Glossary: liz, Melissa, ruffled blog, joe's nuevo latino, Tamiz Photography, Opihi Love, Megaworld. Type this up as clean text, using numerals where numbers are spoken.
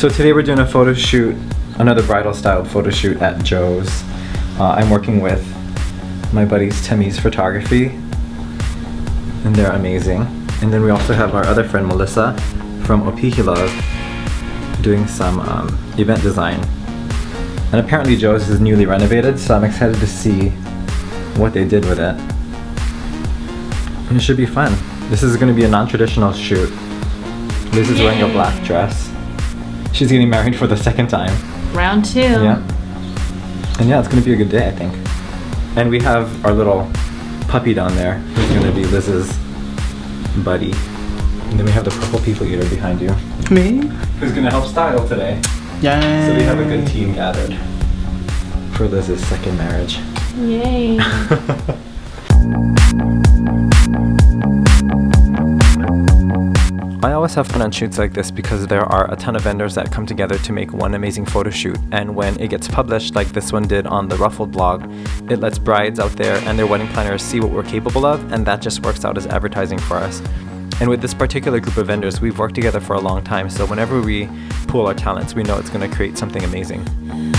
So today we're doing a photo shoot, another bridal style photo shoot at Joe's. I'm working with my buddies Tamiz Photography, and they're amazing. And then we also have our other friend Melissa from Opihi Love doing some event design. And apparently Joe's is newly renovated, so I'm excited to see what they did with it. And it should be fun. This is going to be a non-traditional shoot. Liz is wearing a black dress. She's getting married for the second time. Round two. Yeah. And yeah, it's going to be a good day, I think. And we have our little puppy down there, who's going to be Liz's buddy. And then we have the purple people eater behind you. Me? Who's going to help style today. Yay. So we have a good team gathered for Liz's second marriage. Yay. I always have fun on shoots like this because there are a ton of vendors that come together to make one amazing photo shoot, and when it gets published like this one did on the Ruffled blog, it lets brides out there and their wedding planners see what we're capable of, and that just works out as advertising for us. And with this particular group of vendors, we've worked together for a long time, so whenever we pool our talents, we know it's going to create something amazing.